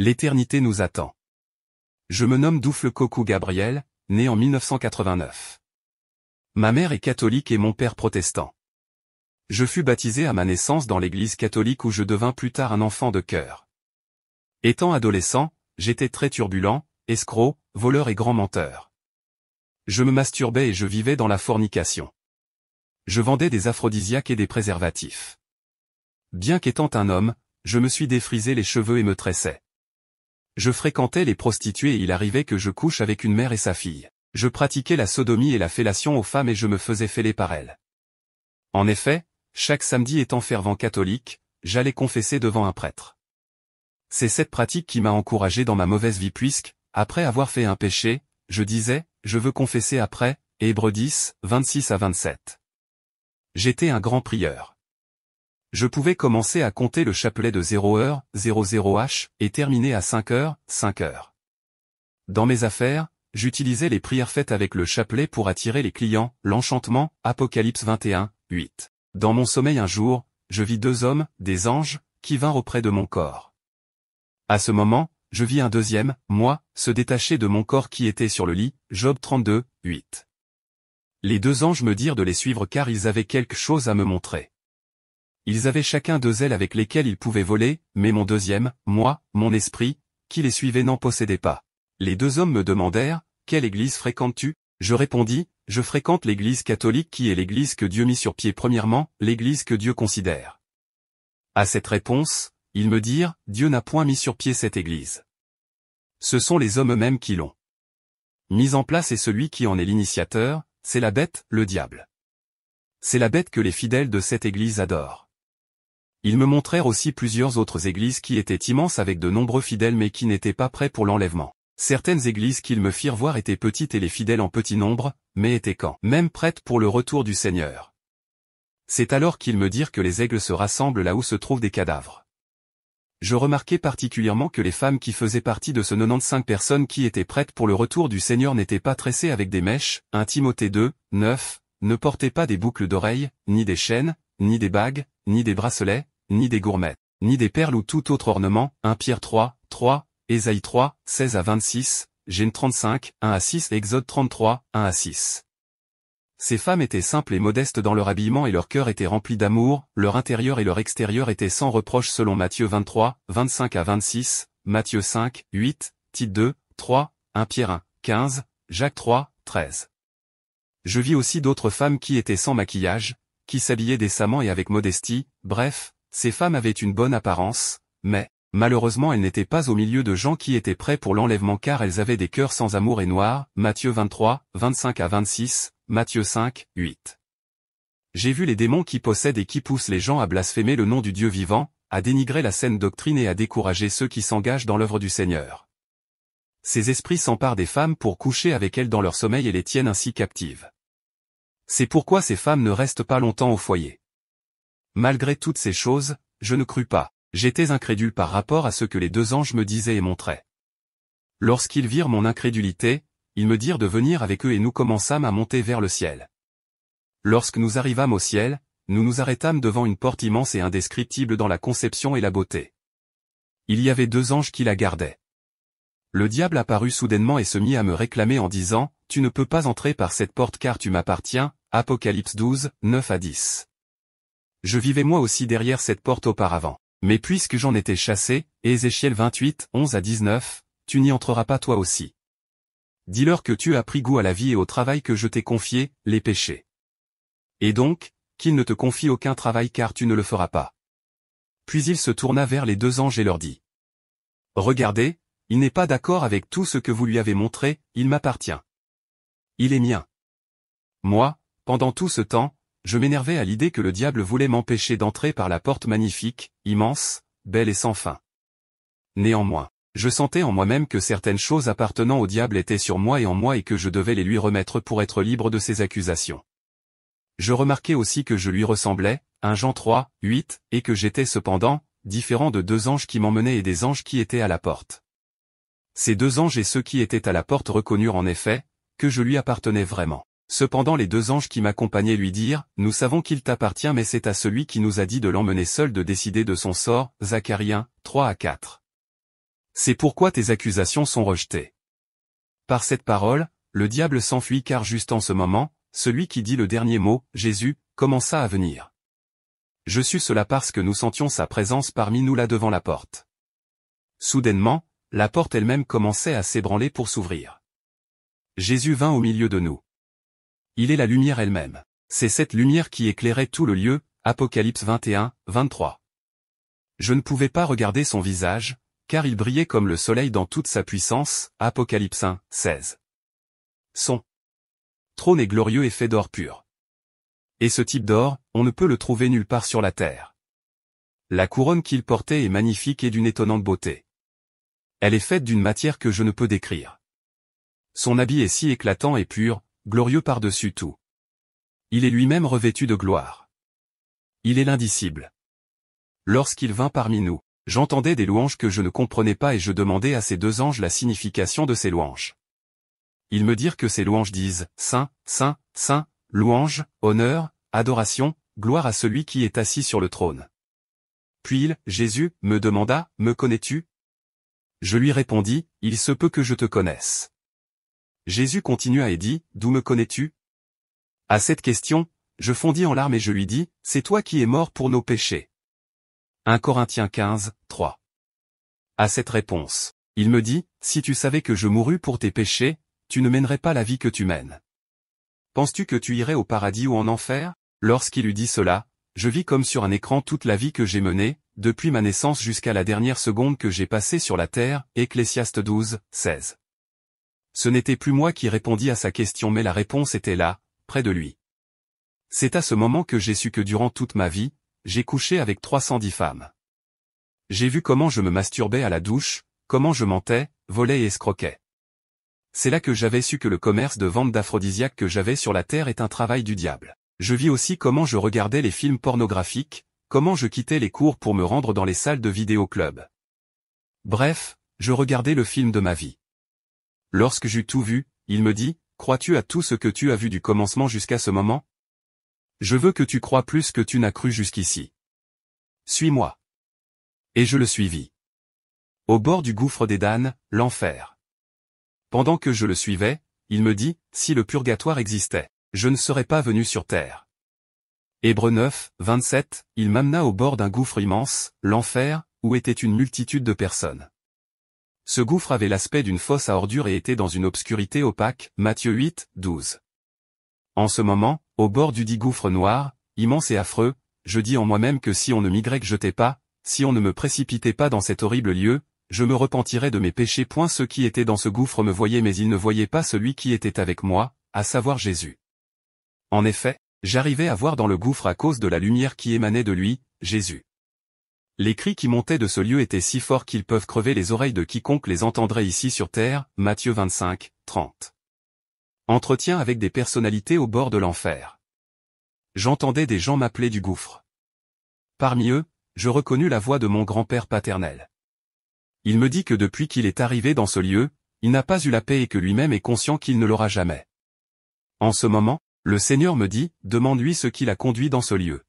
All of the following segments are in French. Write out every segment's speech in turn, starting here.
L'éternité nous attend. Je me nomme Doufle-Cocou-Gabriel, né en 1989. Ma mère est catholique et mon père protestant. Je fus baptisé à ma naissance dans l'église catholique où je devins plus tard un enfant de cœur. Étant adolescent, j'étais très turbulent, escroc, voleur et grand menteur. Je me masturbais et je vivais dans la fornication. Je vendais des aphrodisiaques et des préservatifs. Bien qu'étant un homme, je me suis défrisé les cheveux et me tressais. Je fréquentais les prostituées et il arrivait que je couche avec une mère et sa fille. Je pratiquais la sodomie et la fellation aux femmes et je me faisais fêler par elles. En effet, chaque samedi étant fervent catholique, j'allais confesser devant un prêtre. C'est cette pratique qui m'a encouragé dans ma mauvaise vie puisque, après avoir fait un péché, je disais, je veux confesser après, Hébreux 10, 26 à 27. J'étais un grand prieur. Je pouvais commencer à compter le chapelet de 0h, 00h, et terminer à 5h, 5h. Dans mes affaires, j'utilisais les prières faites avec le chapelet pour attirer les clients, l'enchantement, Apocalypse 21, 8. Dans mon sommeil un jour, je vis deux hommes, des anges, qui vinrent auprès de mon corps. À ce moment, je vis un deuxième, moi, se détacher de mon corps qui était sur le lit, Job 32, 8. Les deux anges me dirent de les suivre car ils avaient quelque chose à me montrer. Ils avaient chacun deux ailes avec lesquelles ils pouvaient voler, mais mon deuxième, moi, mon esprit, qui les suivait n'en possédait pas. Les deux hommes me demandèrent, « Quelle église fréquentes-tu » Je répondis, « Je fréquente l'église catholique qui est l'église que Dieu mit sur pied premièrement, l'église que Dieu considère. » À cette réponse, ils me dirent, « Dieu n'a point mis sur pied cette église. Ce sont les hommes eux-mêmes qui l'ont mise en place et celui qui en est l'initiateur, c'est la bête, le diable. C'est la bête que les fidèles de cette église adorent. » Ils me montrèrent aussi plusieurs autres églises qui étaient immenses avec de nombreux fidèles mais qui n'étaient pas prêts pour l'enlèvement. Certaines églises qu'ils me firent voir étaient petites et les fidèles en petit nombre, mais étaient quand même prêtes pour le retour du Seigneur. C'est alors qu'ils me dirent que les aigles se rassemblent là où se trouvent des cadavres. Je remarquai particulièrement que les femmes qui faisaient partie de ce 95 personnes qui étaient prêtes pour le retour du Seigneur n'étaient pas tressées avec des mèches, 1 Timothée 2, 9, ne portaient pas des boucles d'oreilles, ni des chaînes, ni des bagues, ni des bracelets, ni des gourmettes, ni des perles ou tout autre ornement, 1 Pierre 3, 3, Ésaïe 3, 16 à 26, Gênes 35, 1 à 6, Exode 33, 1 à 6. Ces femmes étaient simples et modestes dans leur habillement et leur cœur était rempli d'amour, leur intérieur et leur extérieur étaient sans reproche selon Matthieu 23, 25 à 26, Matthieu 5, 8, Tite 2, 3, 1 Pierre 1, 15, Jacques 3, 13. Je vis aussi d'autres femmes qui étaient sans maquillage, qui s'habillaient décemment et avec modestie, bref, ces femmes avaient une bonne apparence, mais, malheureusement elles n'étaient pas au milieu de gens qui étaient prêts pour l'enlèvement car elles avaient des cœurs sans amour et noirs, Matthieu 23, 25 à 26, Matthieu 5, 8. J'ai vu les démons qui possèdent et qui poussent les gens à blasphémer le nom du Dieu vivant, à dénigrer la saine doctrine et à décourager ceux qui s'engagent dans l'œuvre du Seigneur. Ces esprits s'emparent des femmes pour coucher avec elles dans leur sommeil et les tiennent ainsi captives. C'est pourquoi ces femmes ne restent pas longtemps au foyer. Malgré toutes ces choses, je ne crus pas, j'étais incrédule par rapport à ce que les deux anges me disaient et montraient. Lorsqu'ils virent mon incrédulité, ils me dirent de venir avec eux et nous commençâmes à monter vers le ciel. Lorsque nous arrivâmes au ciel, nous nous arrêtâmes devant une porte immense et indescriptible dans la conception et la beauté. Il y avait deux anges qui la gardaient. Le diable apparut soudainement et se mit à me réclamer en disant, « Tu ne peux pas entrer par cette porte car tu m'appartiens » Apocalypse 12, 9 à 10. Je vivais moi aussi derrière cette porte auparavant. Mais puisque j'en étais chassé, Ézéchiel 28, 11 à 19, tu n'y entreras pas toi aussi. Dis-leur que tu as pris goût à la vie et au travail que je t'ai confié, les péchés. Et donc, qu'ils ne te confient aucun travail car tu ne le feras pas. Puis il se tourna vers les deux anges et leur dit. Regardez, il n'est pas d'accord avec tout ce que vous lui avez montré, il m'appartient. Il est mien. Moi, pendant tout ce temps, je m'énervais à l'idée que le diable voulait m'empêcher d'entrer par la porte magnifique, immense, belle et sans fin. Néanmoins, je sentais en moi-même que certaines choses appartenant au diable étaient sur moi et en moi et que je devais les lui remettre pour être libre de ses accusations. Je remarquais aussi que je lui ressemblais, 1 Jean 3, 8, et que j'étais cependant, différent de deux anges qui m'emmenaient et des anges qui étaient à la porte. Ces deux anges et ceux qui étaient à la porte reconnurent en effet, que je lui appartenais vraiment. Cependant les deux anges qui m'accompagnaient lui dirent, « Nous savons qu'il t'appartient mais c'est à celui qui nous a dit de l'emmener seul de décider de son sort » Zacharie 1, 3 à 4. C'est pourquoi tes accusations sont rejetées. Par cette parole, le diable s'enfuit car juste en ce moment, celui qui dit le dernier mot, Jésus, commença à venir. Je sus cela parce que nous sentions sa présence parmi nous là devant la porte. Soudainement, la porte elle-même commençait à s'ébranler pour s'ouvrir. Jésus vint au milieu de nous. Il est la lumière elle-même. C'est cette lumière qui éclairait tout le lieu, Apocalypse 21, 23. Je ne pouvais pas regarder son visage, car il brillait comme le soleil dans toute sa puissance, Apocalypse 1, 16. Son trône est glorieux et fait d'or pur. Et ce type d'or, on ne peut le trouver nulle part sur la terre. La couronne qu'il portait est magnifique et d'une étonnante beauté. Elle est faite d'une matière que je ne peux décrire. Son habit est si éclatant et pur, glorieux par-dessus tout. Il est lui-même revêtu de gloire. Il est l'indicible. Lorsqu'il vint parmi nous, j'entendais des louanges que je ne comprenais pas et je demandais à ces deux anges la signification de ces louanges. Ils me dirent que ces louanges disent « Saint, Saint, Saint, louange, honneur, adoration, gloire à celui qui est assis sur le trône. » Puis Jésus, me demanda « Me connais-tu » Je lui répondis « Il se peut que je te connaisse. » Jésus continua et dit « D'où me connais-tu » À cette question, je fondis en larmes et je lui dis « C'est toi qui es mort pour nos péchés. » 1 Corinthiens 15, 3. À cette réponse, il me dit « Si tu savais que je mourus pour tes péchés, tu ne mènerais pas la vie que tu mènes. Penses-tu que tu irais au paradis ou en enfer ?» Lorsqu'il eut dit cela, je vis comme sur un écran toute la vie que j'ai menée, depuis ma naissance jusqu'à la dernière seconde que j'ai passée sur la terre, Ecclésiaste 12, 16. Ce n'était plus moi qui répondis à sa question mais la réponse était là, près de lui. C'est à ce moment que j'ai su que durant toute ma vie, j'ai couché avec 310 femmes. J'ai vu comment je me masturbais à la douche, comment je mentais, volais et escroquais. C'est là que j'avais su que le commerce de vente d'aphrodisiaques que j'avais sur la terre est un travail du diable. Je vis aussi comment je regardais les films pornographiques, comment je quittais les cours pour me rendre dans les salles de vidéoclub. Bref, je regardais le film de ma vie. Lorsque j'eus tout vu, il me dit, « Crois-tu à tout ce que tu as vu du commencement jusqu'à ce moment ? Je veux que tu crois plus que tu n'as cru jusqu'ici. Suis-moi. » Et je le suivis. Au bord du gouffre des damnés, l'enfer. Pendant que je le suivais, il me dit, « Si le purgatoire existait, je ne serais pas venu sur terre. » Hébreux 9, 27, il m'amena au bord d'un gouffre immense, l'enfer, où était une multitude de personnes. Ce gouffre avait l'aspect d'une fosse à ordures et était dans une obscurité opaque, Matthieu 8, 12. En ce moment, au bord du dit gouffre noir, immense et affreux, je dis en moi-même que si on ne m'y jetait pas, si on ne me précipitait pas dans cet horrible lieu, je me repentirais de mes péchés. Ceux qui étaient dans ce gouffre me voyaient mais ils ne voyaient pas celui qui était avec moi, à savoir Jésus. En effet, j'arrivais à voir dans le gouffre à cause de la lumière qui émanait de lui, Jésus. Les cris qui montaient de ce lieu étaient si forts qu'ils peuvent crever les oreilles de quiconque les entendrait ici sur terre, Matthieu 25, 30. Entretien avec des personnalités au bord de l'enfer. J'entendais des gens m'appeler du gouffre. Parmi eux, je reconnus la voix de mon grand-père paternel. Il me dit que depuis qu'il est arrivé dans ce lieu, il n'a pas eu la paix et que lui-même est conscient qu'il ne l'aura jamais. En ce moment, le Seigneur me dit, demande-lui ce qui l'a conduit dans ce lieu.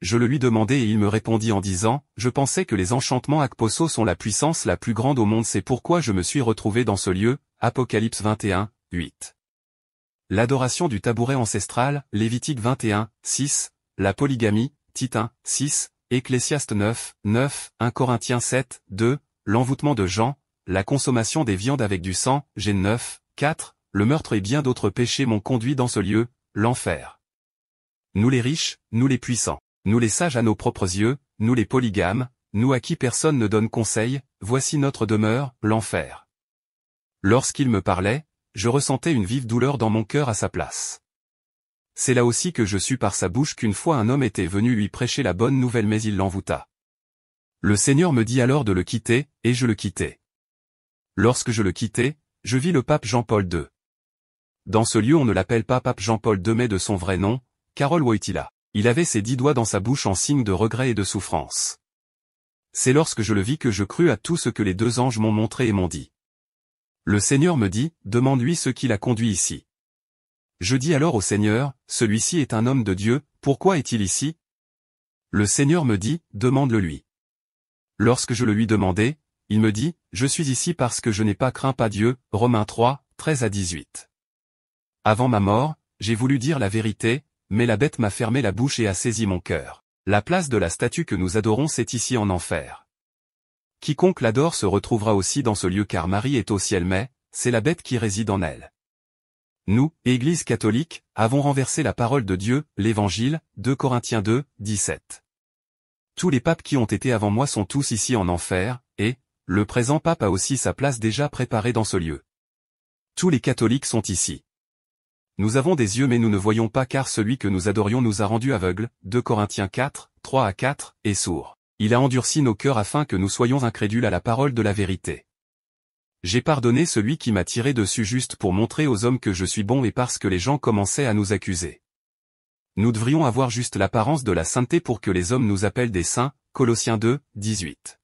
Je le lui demandai et il me répondit en disant, « Je pensais que les enchantements Akposso sont la puissance la plus grande au monde, c'est pourquoi je me suis retrouvé dans ce lieu, Apocalypse 21, 8. » L'adoration du tabouret ancestral, Lévitique 21, 6, la polygamie, Tite 1, 6, Ecclésiaste 9, 9, 1 Corinthiens 7, 2, l'envoûtement de Jean, la consommation des viandes avec du sang, G 9, 4, le meurtre et bien d'autres péchés m'ont conduit dans ce lieu, l'enfer. Nous les riches, nous les puissants. Nous les sages à nos propres yeux, nous les polygames, nous à qui personne ne donne conseil, voici notre demeure, l'enfer. Lorsqu'il me parlait, je ressentais une vive douleur dans mon cœur à sa place. C'est là aussi que je sus par sa bouche qu'une fois un homme était venu lui prêcher la bonne nouvelle mais il l'envoûta. Le Seigneur me dit alors de le quitter, et je le quittai. Lorsque je le quittai, je vis le pape Jean-Paul II. Dans ce lieu on ne l'appelle pas pape Jean-Paul II mais de son vrai nom, Karol Wojtyla. Il avait ses 10 doigts dans sa bouche en signe de regret et de souffrance. C'est lorsque je le vis que je crus à tout ce que les deux anges m'ont montré et m'ont dit. Le Seigneur me dit, demande-lui ce qui l'a conduit ici. Je dis alors au Seigneur, celui-ci est un homme de Dieu, pourquoi est-il ici? Le Seigneur me dit, demande-le lui. Lorsque je le lui demandai, Il me dit, je suis ici parce que je n'ai pas craint pas Dieu, Romains 3, 13 à 18. Avant ma mort, j'ai voulu dire la vérité, mais la bête m'a fermé la bouche et a saisi mon cœur. La place de la statue que nous adorons c'est ici en enfer. Quiconque l'adore se retrouvera aussi dans ce lieu car Marie est au ciel mais, c'est la bête qui réside en elle. Nous, Église catholique, avons renversé la parole de Dieu, l'Évangile, 2 Corinthiens 2, 17. Tous les papes qui ont été avant moi sont tous ici en enfer, et, le présent pape a aussi sa place déjà préparée dans ce lieu. Tous les catholiques sont ici. Nous avons des yeux mais nous ne voyons pas car celui que nous adorions nous a rendus aveugles, 2 Corinthiens 4, 3 à 4, et sourds. Il a endurci nos cœurs afin que nous soyons incrédules à la parole de la vérité. J'ai pardonné celui qui m'a tiré dessus juste pour montrer aux hommes que je suis bon et parce que les gens commençaient à nous accuser. Nous devrions avoir juste l'apparence de la sainteté pour que les hommes nous appellent des saints, Colossiens 2, 18.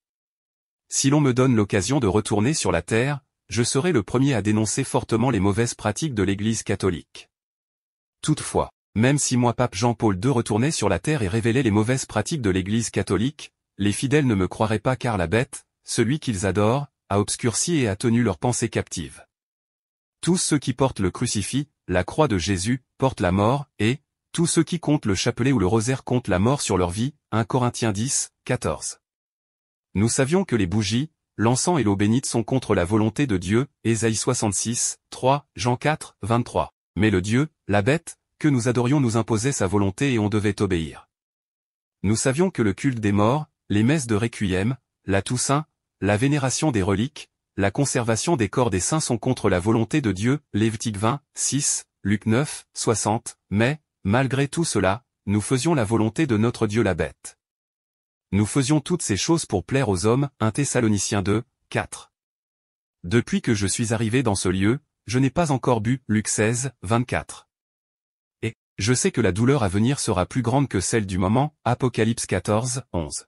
Si l'on me donne l'occasion de retourner sur la terre, je serai le premier à dénoncer fortement les mauvaises pratiques de l'Église catholique. Toutefois, même si moi pape Jean-Paul II retournais sur la terre et révélais les mauvaises pratiques de l'Église catholique, les fidèles ne me croiraient pas car la bête, celui qu'ils adorent, a obscurci et a tenu leurs pensées captives. Tous ceux qui portent le crucifix, la croix de Jésus, portent la mort, et, tous ceux qui comptent le chapelet ou le rosaire comptent la mort sur leur vie, 1 Corinthiens 10, 14. Nous savions que les bougies, l'encens et l'eau bénite sont contre la volonté de Dieu, Ésaïe 66, 3, Jean 4, 23. Mais le Dieu, la bête, que nous adorions nous imposait sa volonté et on devait obéir. Nous savions que le culte des morts, les messes de Requiem, la Toussaint, la vénération des reliques, la conservation des corps des saints sont contre la volonté de Dieu, Lévitique 20, 6, Luc 9, 60, mais, malgré tout cela, nous faisions la volonté de notre Dieu la bête. Nous faisions toutes ces choses pour plaire aux hommes, 1 Thessaloniciens 2, 4. Depuis que je suis arrivé dans ce lieu, je n'ai pas encore bu, Luc 16, 24. Et, je sais que la douleur à venir sera plus grande que celle du moment, Apocalypse 14, 11.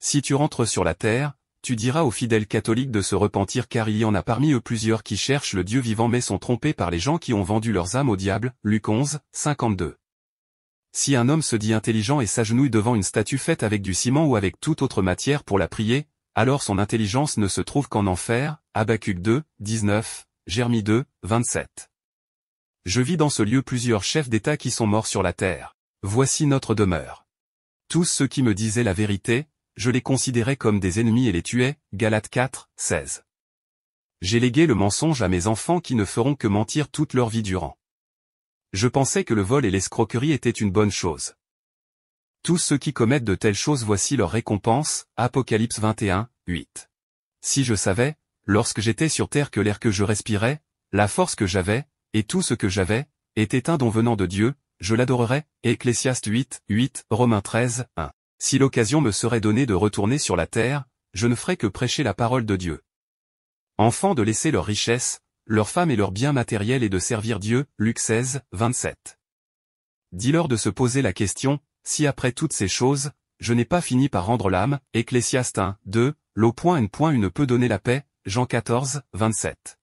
Si tu rentres sur la terre, tu diras aux fidèles catholiques de se repentir car il y en a parmi eux plusieurs qui cherchent le Dieu vivant mais sont trompés par les gens qui ont vendu leurs âmes au diable, Luc 11, 52. Si un homme se dit intelligent et s'agenouille devant une statue faite avec du ciment ou avec toute autre matière pour la prier, alors son intelligence ne se trouve qu'en enfer, Habacuc 2, 19, Jérémie 2, 27. Je vis dans ce lieu plusieurs chefs d'État qui sont morts sur la terre. Voici notre demeure. Tous ceux qui me disaient la vérité, je les considérais comme des ennemis et les tuais, Galates 4, 16. J'ai légué le mensonge à mes enfants qui ne feront que mentir toute leur vie durant. Je pensais que le vol et l'escroquerie étaient une bonne chose. Tous ceux qui commettent de telles choses voici leur récompense, Apocalypse 21, 8. Si je savais, lorsque j'étais sur terre que l'air que je respirais, la force que j'avais, et tout ce que j'avais, était un don venant de Dieu, je l'adorerais, Ecclésiaste 8, 8, Romains 13, 1. Si l'occasion me serait donnée de retourner sur la terre, je ne ferais que prêcher la parole de Dieu. Enfants de laisser leur richesse, leurs femmes et leurs biens matériels et de servir Dieu, Luc 16, 27. Dis-leur de se poser la question, si après toutes ces choses, je n'ai pas fini par rendre l'âme, Ecclésiaste 1, 2, l'O.N.U ne peut donner la paix, Jean 14, 27.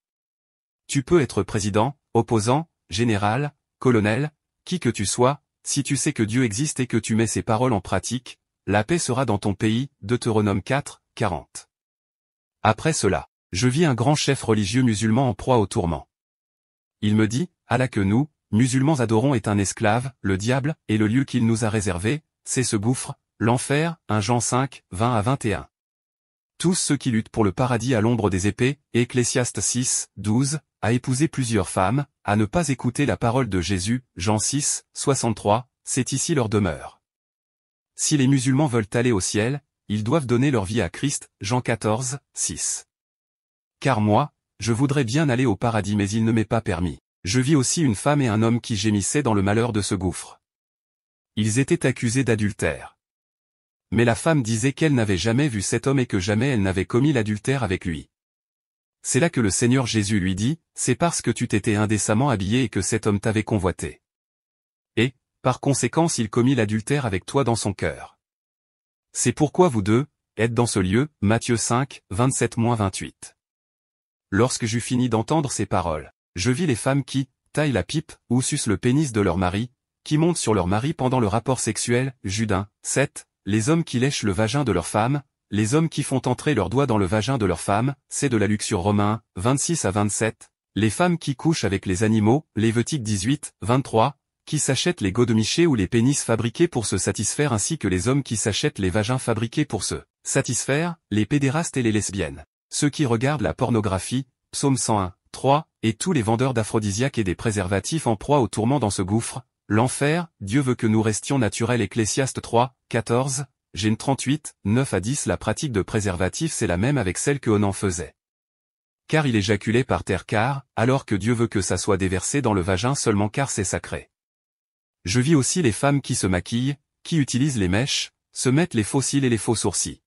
Tu peux être président, opposant, général, colonel, qui que tu sois, si tu sais que Dieu existe et que tu mets ses paroles en pratique, la paix sera dans ton pays, Deutéronome 4, 40. Après cela, je vis un grand chef religieux musulman en proie au tourment. Il me dit, Allah que nous, musulmans adorons est un esclave, le diable, et le lieu qu'il nous a réservé, c'est ce gouffre, l'enfer, 1 Jean 5, 20 à 21. Tous ceux qui luttent pour le paradis à l'ombre des épées, Ecclésiaste 6, 12, à épouser plusieurs femmes, à ne pas écouter la parole de Jésus, Jean 6, 63, c'est ici leur demeure. Si les musulmans veulent aller au ciel, ils doivent donner leur vie à Christ, Jean 14, 6. Car moi, je voudrais bien aller au paradis mais il ne m'est pas permis. Je vis aussi une femme et un homme qui gémissaient dans le malheur de ce gouffre. Ils étaient accusés d'adultère. Mais la femme disait qu'elle n'avait jamais vu cet homme et que jamais elle n'avait commis l'adultère avec lui. C'est là que le Seigneur Jésus lui dit, c'est parce que tu t'étais indécemment habillé et que cet homme t'avait convoité. Et, par conséquent il commit l'adultère avec toi dans son cœur. C'est pourquoi vous deux, êtes dans ce lieu, Matthieu 5, 27-28. Lorsque j'eus fini d'entendre ces paroles, je vis les femmes qui, taillent la pipe, ou sucent le pénis de leur mari, qui montent sur leur mari pendant le rapport sexuel, Jude 1, 7, les hommes qui lèchent le vagin de leur femme, Les hommes qui font entrer leurs doigts dans le vagin de leurs femmes, c'est de la luxure romain, 26 à 27. Les femmes qui couchent avec les animaux, Lévitique 18, 23, qui s'achètent les godemichés ou les pénis fabriqués pour se satisfaire ainsi que les hommes qui s'achètent les vagins fabriqués pour se satisfaire, les pédérastes et les lesbiennes. Ceux qui regardent la pornographie, Psaume 101, 3, et tous les vendeurs d'aphrodisiaques et des préservatifs en proie au tourment dans ce gouffre, l'enfer, Dieu veut que nous restions naturels Ecclésiaste 3, 14, Gênes 38, 9 à 10 La pratique de préservatifs c'est la même avec celle que Onan faisait. Car il éjaculait par terre car, alors que Dieu veut que ça soit déversé dans le vagin seulement car c'est sacré. Je vis aussi les femmes qui se maquillent, qui utilisent les mèches, se mettent les faux cils et les faux sourcils.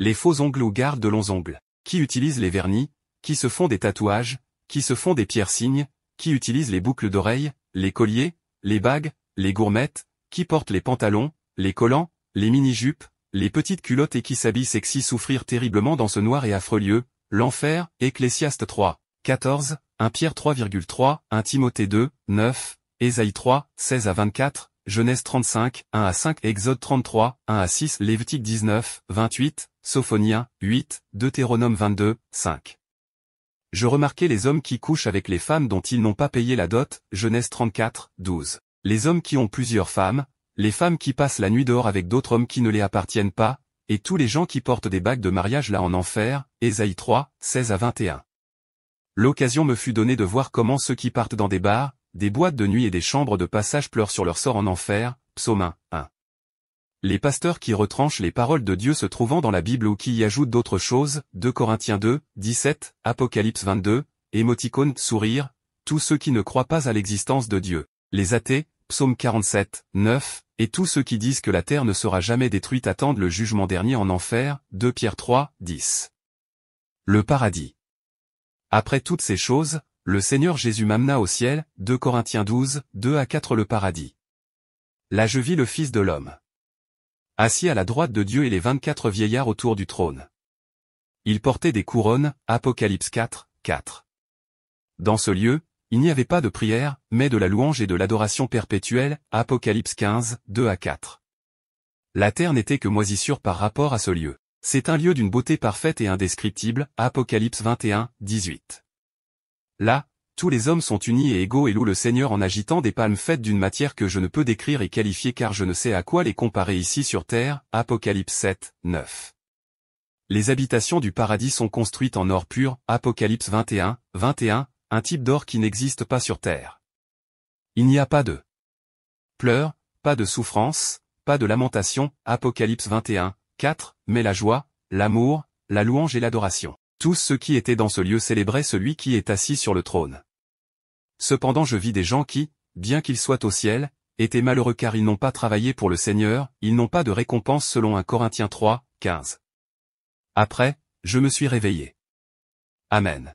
Les faux ongles ou gardent de longs ongles, qui utilisent les vernis, qui se font des tatouages, qui se font des piercings, qui utilisent les boucles d'oreilles, les colliers, les bagues, les gourmettes, qui portent les pantalons, les collants, les mini-jupes, les petites culottes et qui s'habillent sexy souffrir terriblement dans ce noir et affreux lieu, l'enfer, Ecclésiaste 3, 14, 1 Pierre 3,3, 1 Timothée 2, 9, Ésaïe 3, 16 à 24, Genèse 35, 1 à 5, Exode 33, 1 à 6, Lévitique 19, 28, Sophoniens, 8, Deutéronome 22, 5. Je remarquais les hommes qui couchent avec les femmes dont ils n'ont pas payé la dot, Genèse 34, 12. Les hommes qui ont plusieurs femmes, les femmes qui passent la nuit dehors avec d'autres hommes qui ne les appartiennent pas, et tous les gens qui portent des bagues de mariage là en enfer, Ésaïe 3, 16 à 21. L'occasion me fut donnée de voir comment ceux qui partent dans des bars, des boîtes de nuit et des chambres de passage pleurent sur leur sort en enfer, Psaume 1, 1. Les pasteurs qui retranchent les paroles de Dieu se trouvant dans la Bible ou qui y ajoutent d'autres choses, 2 Corinthiens 2, 17, Apocalypse 22, émoticône, sourire, tous ceux qui ne croient pas à l'existence de Dieu. Les athées, Psaume 47, 9, et tous ceux qui disent que la terre ne sera jamais détruite attendent le jugement dernier en enfer, 2 Pierre 3, 10. Le paradis. Après toutes ces choses, le Seigneur Jésus m'amena au ciel, 2 Corinthiens 12, 2 à 4 le paradis. Là je vis le Fils de l'homme, assis à la droite de Dieu et les 24 vieillards autour du trône. Ils portaient des couronnes, Apocalypse 4, 4. Dans ce lieu, il n'y avait pas de prière, mais de la louange et de l'adoration perpétuelle, Apocalypse 15, 2 à 4. La terre n'était que moisissure par rapport à ce lieu. C'est un lieu d'une beauté parfaite et indescriptible, Apocalypse 21, 18. Là, tous les hommes sont unis et égaux et louent le Seigneur en agitant des palmes faites d'une matière que je ne peux décrire et qualifier car je ne sais à quoi les comparer ici sur terre, Apocalypse 7, 9. Les habitations du paradis sont construites en or pur, Apocalypse 21, 21, un type d'or qui n'existe pas sur terre. Il n'y a pas de pleurs, pas de souffrance, pas de lamentation, Apocalypse 21, 4, mais la joie, l'amour, la louange et l'adoration. Tous ceux qui étaient dans ce lieu célébraient celui qui est assis sur le trône. Cependant je vis des gens qui, bien qu'ils soient au ciel, étaient malheureux car ils n'ont pas travaillé pour le Seigneur, ils n'ont pas de récompense selon 1 Corinthiens 3, 15. Après, je me suis réveillé. Amen.